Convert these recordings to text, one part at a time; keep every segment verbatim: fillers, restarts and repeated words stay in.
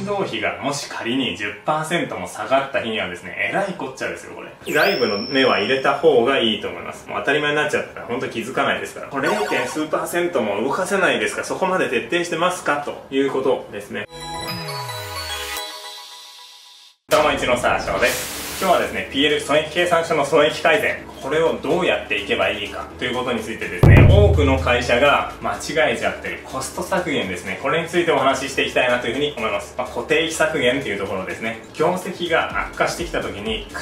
活動費がもし仮に じゅっパーセント も下がった日にはですね、えらいこっちゃですよ、これ。外部の目は入れた方がいいと思います。もう当たり前になっちゃったら本当気づかないですから。これ れい. 数%も動かせないですか、そこまで徹底してますかということですね。どうも、一ノ沢翔です。今日はですね、ピーエル 損益計算書の損益改善、これをどうやっていけばいいかということについてですね、多くの会社が間違えちゃってるコスト削減ですね、これについてお話ししていきたいなというふうに思います。まあ、固定費削減っていうところですね、業績が悪化してきた時に必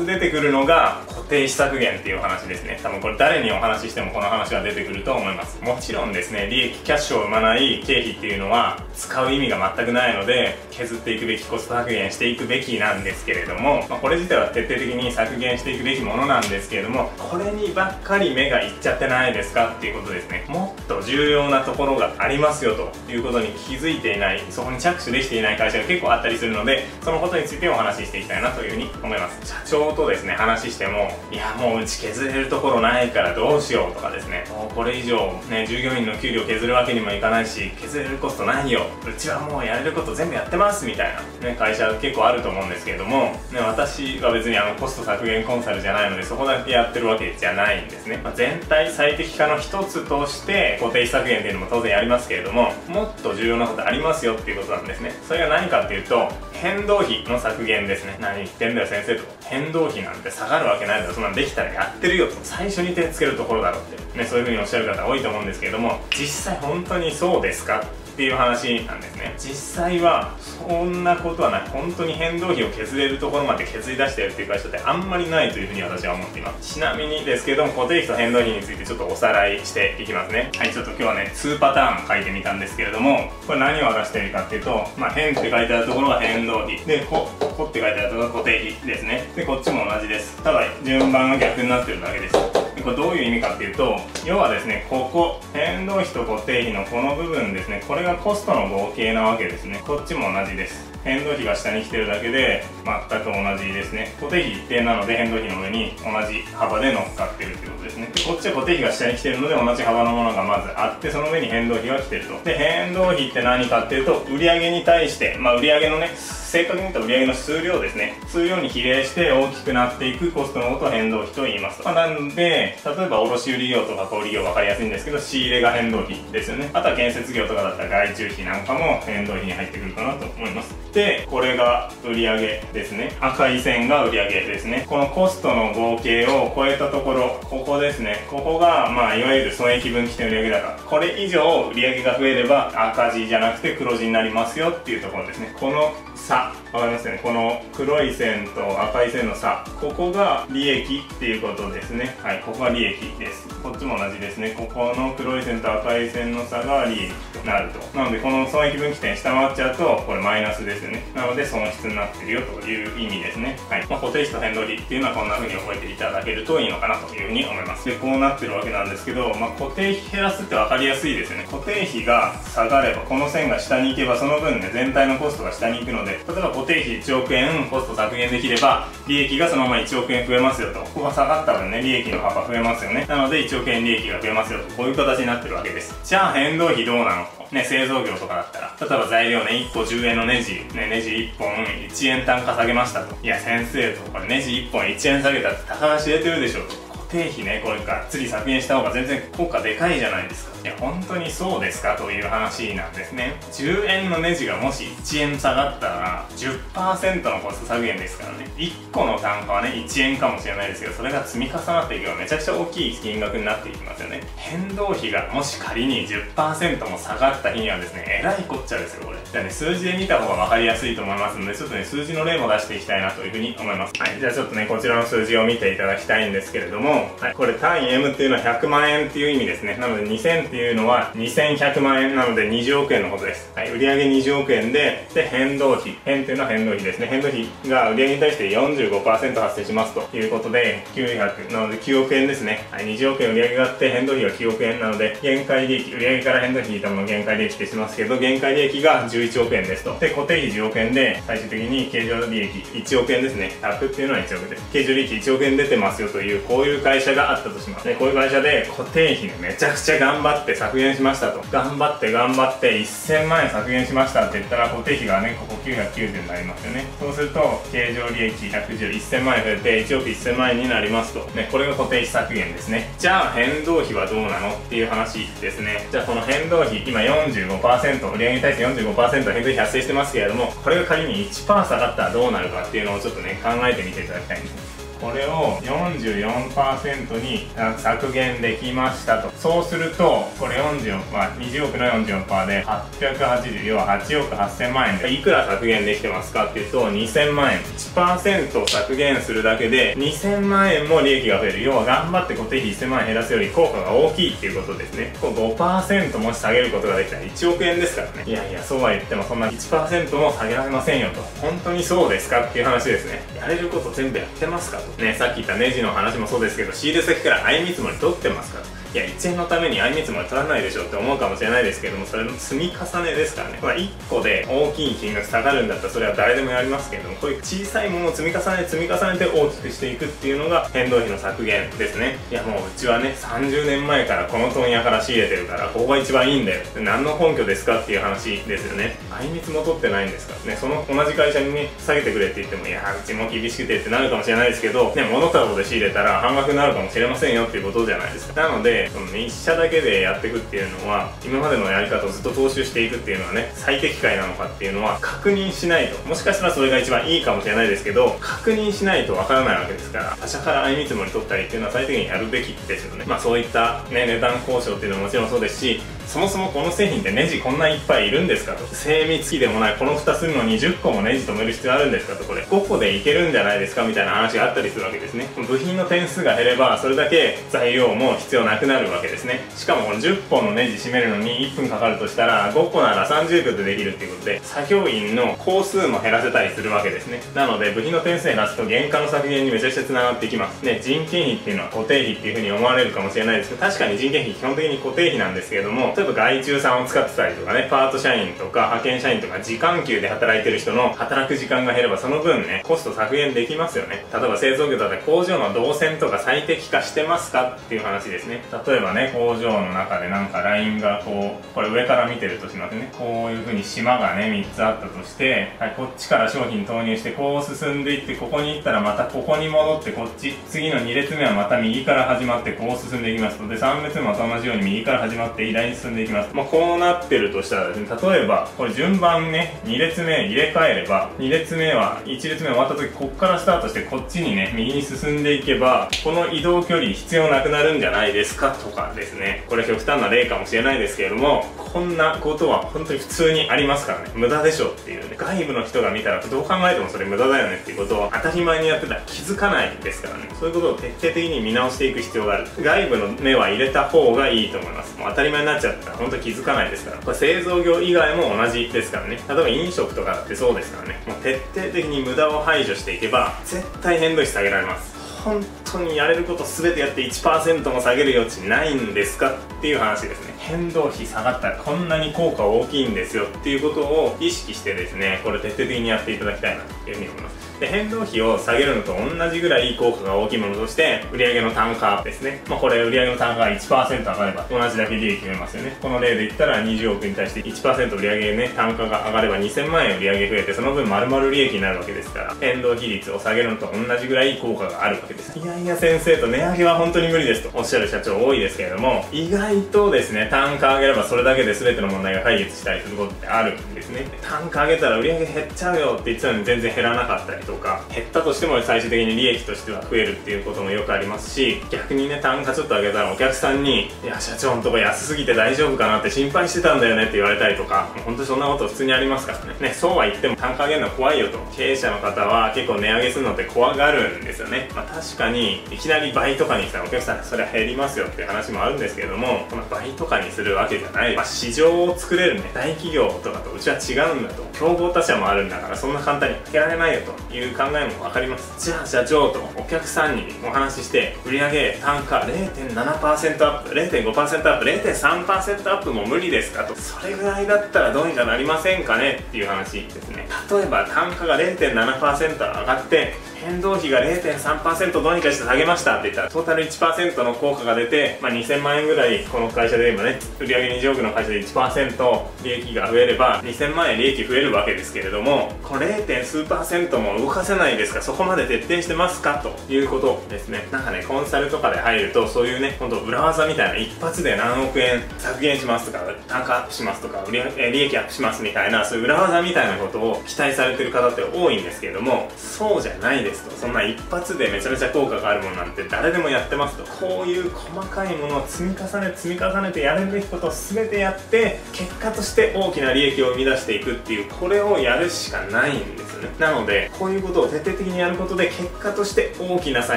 ず出てくるのが固定費削減っていうお話ですね。多分これ誰にお話ししてもこの話は出てくると思います。もちろんですね、利益キャッシュを生まない経費っていうのは使う意味が全くないので、削っていくべき、コスト削減していくべきなんですけれども、まあこれ自体は徹底的に削減していくべきものなんですけれども、これにばっかり目がいっちゃってないですかっていうことですね。もっと重要なところがありますよということに気づいていない、そこに着手できていない会社が結構あったりするので、そのことについてお話ししていきたいなというふうに思います。社長とですね話しても、いやもううち削れるところないからどうしようとかですね、もうこれ以上ね従業員の給料削るわけにもいかないし、削れるコストないよ、うちはもうやれること全部やってますみたいなね会社結構あると思うんですけれどもね、私は別にあのコスト削減コンサルじゃないので、そこだけやってるわけじゃないんですね。まあ、全体最適化の一つとして固定費削減っていうのも当然やりますけれども、もっと重要なことありますよっていうことなんですね。それが何かっていうと、変動費の削減ですね。何言ってんだよ先生と、変動費なんて下がるわけないだろ、そんなんできたらやってるよと、最初に手つけるところだろってね、そういうふうにおっしゃる方多いと思うんですけれども、実際本当にそうですかっていう話なんですね。実際はそんなことはない。本当に変動費を削れるところまで削り出してるっていう会社ってあんまりないというふうに私は思っています。ちなみにですけども、固定費と変動費についてちょっとおさらいしていきますね。はい、ちょっと今日はねにパターン書いてみたんですけれども、これ何を表しているかっていうと、まあ、変って書いてあるところは変動費で、ここって書いてあるところは固定費ですね。でこっちも同じです。ただ順番が逆になってるだけです。これどういう意味かっていうと、要はですね、ここ変動費と固定費のこの部分ですね、これがコストの合計なわけですね。こっちも同じです。変動費が下に来てるだけで全く同じですね。固定費一定なので変動費の上に同じ幅で乗っかってるってことですね。でこっちは固定費が下に来てるので同じ幅のものがまずあって、その上に変動費が来てると。で変動費って何かっていうと、売上に対して、まあ、売上のね、正確に言うと売上の数量ですね、数量に比例して大きくなっていくコストのことを変動費と言います。まあ、なので例えば卸売業とか小売業分かりやすいんですけど、仕入れが変動費ですよね。あとは建設業とかだったら外注費なんかも変動費に入ってくるかなと思います。でこれが売上ですね。赤い線が売上ですね。このコストの合計を超えたところ、ここですね、ここがまあいわゆる損益分岐点売上高、これ以上売上が増えれば赤字じゃなくて黒字になりますよっていうところですね。この差分かりますよね。この黒い線と赤い線の差、ここが利益っていうことですね。はい、ここが利益です。こっちも同じですね。ここの黒い線と赤い線の差が利益となると。なのでこの損益分岐点下回っちゃうとこれマイナスですよね。なので損失になってるよという意味ですね。はい、まあ、固定費と変動費っていうのはこんな風に覚えていただけるといいのかなという風に思います。でこうなってるわけなんですけど、まあ、固定費減らすって分かりやすいですよね。固定費が下がればこの線が下に行けばその分ね全体のコストが下に行くので、例えば固定費いちおくえんコスト削減できれば利益がそのままいちおくえん増えますよと。ここが下がった分ね利益の幅増えますよね。なのでいちおくえん利益が増えますよと、こういう形になってるわけです。じゃあ変動費どうなのね、製造業とかだったら、例えば材料ねいっこじゅうえんのネジね、ネジいっぽんいちえん単価下げましたと。いや先生と、これネジいっぽんいちえん下げたってたかが知れてるでしょと。固定費ね、これがっつり削減した方が全然効果でかいじゃないですか。いや本当にそうですかという話なんですね。じゅうえんのネジがもしいちえん下がったら じゅっパーセント のコスト削減ですからね。いっこの単価はねいちえんかもしれないですけど、それが積み重なっていけばめちゃくちゃ大きい金額になっていきますよね。変動費がもし仮に じゅっパーセント も下がった日にはですね、えらいこっちゃですよこれ。じゃあね数字で見た方が分かりやすいと思いますので、ちょっとね数字の例も出していきたいなというふうに思います。はい、じゃあちょっとねこちらの数字を見ていただきたいんですけれども、はい、これ単位 エム っていうのはひゃくまんえんっていう意味ですね。なのでにせんっていうのはにせんひゃくまんえんなのでにじゅうおくえんのことです。はい、売上にじゅうおくえんで、で変動費、変っていうのは変動費ですね。変動費が売上に対して よんじゅうごパーセント 発生しますということできゅうひゃくなのできゅうおくえんですね。はい、にじゅうおくえん売上があって変動費はきゅうおくえんなので、限界利益、売上から変動費引いたものを限界利益ってしますけど、限界利益がじゅういちおくえんですと。で固定費じゅうおくえんで、最終的に経常利益いちおくえんですね。ひゃくっていうのはいちおくです。経常利益いちおくえん出てますよという、こういう会会社があったとします。で、こういう会社で固定費めちゃくちゃ頑張って削減しましたと。頑張って頑張ってせんまんえん削減しましたって言ったら、固定費がね、ここきゅうひゃくきゅうじゅうになりますよね。そうすると、経常利益ひゃくじゅう、せんまんえん増えていちおくせんまんえんになりますと。ね、これが固定費削減ですね。じゃあ、変動費はどうなのっていう話ですね。じゃあ、この変動費、今 よんじゅうごパーセント、売上に対して よんじゅうごパーセント 変動費発生してますけれども、これが仮に いちパーセント 下がったらどうなるかっていうのをちょっとね、考えてみていただきたいんです。これを よんじゅうよんパーセント に削減できましたと。そうすると、これよんじゅうよん、まあ、にじゅうおくの よんじゅうよんパーセント ではっぴゃくはちじゅう、要ははちおくはっせんまんえんで、いくら削減できてますかっていうと、にせんまんえん。いちパーセント 削減するだけで、にせんまんえんも利益が増える。要は頑張って固定費いっせんまんえん減らすより効果が大きいっていうことですね。こう ごパーセント もし下げることができたらいちおくえんですからね。いやいや、そうは言ってもそんな いちパーセント も下げられませんよと。本当にそうですかっていう話ですね。やれること全部やってますかと。ね、さっき言ったネジの話もそうですけど、仕入れ先から相見積もり取ってますから、いやいちえんのために相見積もり取らないでしょって思うかもしれないですけども、それの積み重ねですからね。まあいっこで大きい金額下がるんだったらそれは誰でもやりますけども、こういう小さいものを積み重ね積み重ねて大きくしていくっていうのが変動費の削減ですね。いやもううちはね、さんじゅうねんまえからこの問屋から仕入れてるから、ここが一番いいんだよって何の根拠ですかっていう話ですよね。相見積も取ってないんですからね。その同じ会社にね、下げてくれって言っても、いやうちも厳しくてってなるかもしれないですけどね、物買うことで仕入れたら半額になるかもしれませんよっていうことじゃないですか。なので、そのいっ社だけでやっていくっていうのは、今までのやり方をずっと踏襲していくっていうのはね、最適解なのかっていうのは確認しないと、もしかしたらそれが一番いいかもしれないですけど、確認しないとわからないわけですから、他社から相見積もり取ったりっていうのは最適にやるべきですよね。まあそういったね、値段交渉っていうのももちろんそうですし、そもそもこの製品ってネジこんないっぱいいるんですかと。精密機でもないこの蓋するのにじゅっこもネジ止める必要あるんですかと。これごこでいけるんじゃないですかみたいな話があったりするわけですね。部品の点数が減れば、それだけ材料も必要なくなるわけですね。しかもこのじゅっぽんのネジ締めるのにいっぷんかかるとしたら、ごこならさんじゅうびょうでできるっていうことで、作業員の工数も減らせたりするわけですね。なので部品の点数減らすと原価の削減にめちゃくちゃつながってきますね。人件費っていうのは固定費っていうふうに思われるかもしれないですけど、確かに人件費基本的に固定費なんですけれども、例えば外注さんを使ってたりとかね、パート社員とか派遣社員とか時間給で働いてる人の働く時間が減れば、その分ね、コスト削減できますよね。例えば製造業だったら工場の動線とか最適化してますかっていう話ですね。例えばね、工場の中でなんかラインがこう、これ上から見てるとしますね。こういう風に島がね、みっつあったとして、はい、こっちから商品投入して、こう進んでいって、ここに行ったらまたここに戻って、こっち、次のにれつめはまた右から始まって、こう進んでいきますと。で、さんれつめも同じように右から始まって、依頼に進んでいきますと。まあ、こうなってるとしたらですね、例えば、これ順番ね、にれつめ入れ替えれば、にれつめは、いちれつめ終わった時、こっからスタートして、こっちにね、右に進んでいけば、この移動距離必要なくなるんじゃないですかとかですね。これ極端な例かもしれないですけれども、こんなことは本当に普通にありますからね。無駄でしょっていうね。外部の人が見たらどう考えてもそれ無駄だよねっていうことを当たり前にやってたら気づかないですからね。そういうことを徹底的に見直していく必要がある。外部の目は入れた方がいいと思います。もう当たり前になっちゃったら本当気づかないですから。これ製造業以外も同じですからね。例えば飲食とかだってそうですからね。もう徹底的に無駄を排除していけば、絶対変動費下げられます。本当にやれること全てやって いちパーセント も下げる余地ないんですかっていう話ですね。変動費下がったらこんなに効果大きいんですよっていうことを意識してですね、これ徹底的にやっていただきたいなというふうに思います。で、変動費を下げるのと同じぐらい効果が大きいものとして、売上の単価ですね。まあ、これ、売上の単価が いちパーセント 上がれば、同じだけ利益増えますよね。この例で言ったら、にじゅうおくに対して いちパーセント 売上ね、単価が上がればにせんまんえん売上増えて、その分丸々利益になるわけですから、変動比率を下げるのと同じぐらい効果があるわけです。いやいや先生と値上げは本当に無理ですとおっしゃる社長多いですけれども、意外とですね、単価上げればそれだけで全ての問題が解決したりすることってあるんですね。単価上げたら売上減っちゃうよって言ってたのに全然減らなかったりとか、とか減ったとしても最終的に利益としては増えるっていうこともよくありますし、逆にね、単価ちょっと上げたらお客さんに「いや社長のとこ安すぎて大丈夫かなって心配してたんだよね」って言われたりとか、もうほんとそんなこと普通にありますからね。ね、そうは言っても単価上げるの怖いよと。経営者の方は結構値上げするのって怖がるんですよね。まあ、確かにいきなり倍とかにしたらお客さんそれは減りますよっていう話もあるんですけれども、この倍とかにするわけじゃない、まあ、市場を作れるね大企業とかとうちは違うんだと、競合他社もあるんだからそんな簡単に負けられないよという考えも分かります。じゃあ社長とお客さんにお話しして、売上単価 れいてんななパーセント アップ れいてんごパーセント アップ れいてんさんパーセント アップも無理ですかと、それぐらいだったらどうにかなりませんかねっていう話ですね。例えば単価が れいてんななパーセント 上がって変動費が れいてんさんパーセント どうにかして下げましたって言ったら、トータル いちパーセント の効果が出て、まあ、にせんまんえんぐらいこの会社で今ね、売上にじゅうおくの会社で いちパーセント 利益が増えればにせんまんえん利益増えるわけですけれども、これ れい. 数パーセントも動かせないですか、そこまで徹底してますかということですね。なんかね、コンサルとかで入るとそういうね、ほんと裏技みたいな、一発で何億円削減しますとか、単価アップしますとか、売上利益アップしますみたいな、そういう裏技みたいなことを期待されてる方って多いんですけれども、そうじゃないです。そんな一発でめちゃめちゃ効果があるものなんて誰でもやってますと。こういう細かいものを積み重ね積み重ねてやるべきことを全てやって、結果として大きな利益を生み出していくっていう、これをやるしかないんですよね。なのでこういうことを徹底的にやることで結果として大きな差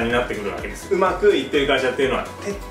になってくるわけです。うまくいってる会社っていうのは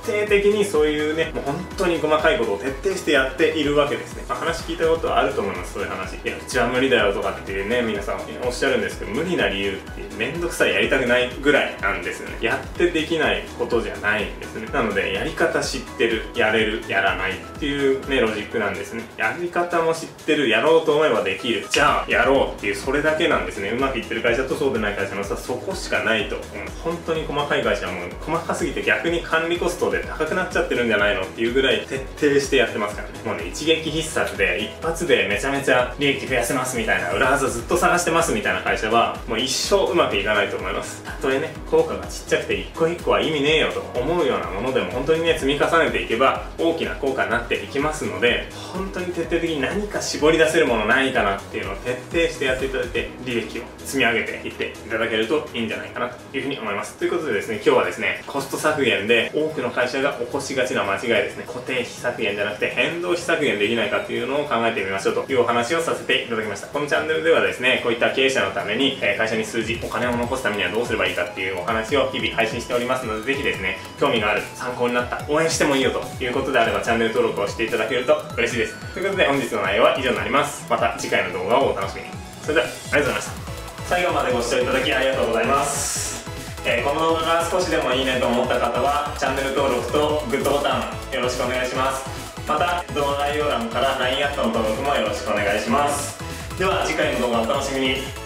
徹底的にそういうね、もう本当に細かいことを徹底してやっているわけですね、まあ、話聞いたことはあると思います。そういう話、いやうちは無理だよとかっていうね、皆さんおっしゃるんですけど、無理な理由ってめんどくさい、やりたくないぐらいなんですよね。やってできないことじゃないんですね。なのでやり方知ってる、やれる、やらないっていうねロジックなんですね。やり方も知ってる、やろうと思えばできる、じゃあやろうっていう、それだけなんですね。うまくいってる会社とそうでない会社の差、そこしかないと思うんです。本当に細かい会社はもう細かすぎて逆に管理コストで高くなっちゃってるんじゃないのっていうぐらい徹底してやってますからね。もうね、一撃必殺で一発でめちゃめちゃ利益増やせますみたいな、裏技ずっと探してますみたいな会社はもう一生うまくいかないと思います。たとえね、効果がちっちゃくて一個一個は意味ねえよと思うようなものでも、本当にね積み重ねていけば大きな効果になっていきますので、本当に徹底的に何か絞り出せるものないかなっていうのを徹底してやっていただいて、利益を積み上げていっていただけるといいんじゃないかなというふうに思います。ということでですね、今日はですね、コスト削減で多くの会社が起こしがちな間違いですね、固定費削減じゃなくて変動費削減できないかっていうのを考えてみましょうというお話をさせていただきました。このチャンネルではですね、こういった経営者のために会社に数字、お金を残すためにはどうすればいいかっていうお話を日々配信しておりますので、ぜひですね、興味がある、参考になった、応援してもいいよということであればチャンネル登録をしていただけると嬉しいです。ということで本日の内容は以上になります。また次回の動画をお楽しみに。それではありがとうございました。最後までご視聴いただきありがとうございます。えー、この動画が少しでもいいねと思った方はチャンネル登録とグッドボタンよろしくお願いします。また動画概要欄からラインアットの登録もよろしくお願いします。では次回の動画をお楽しみに。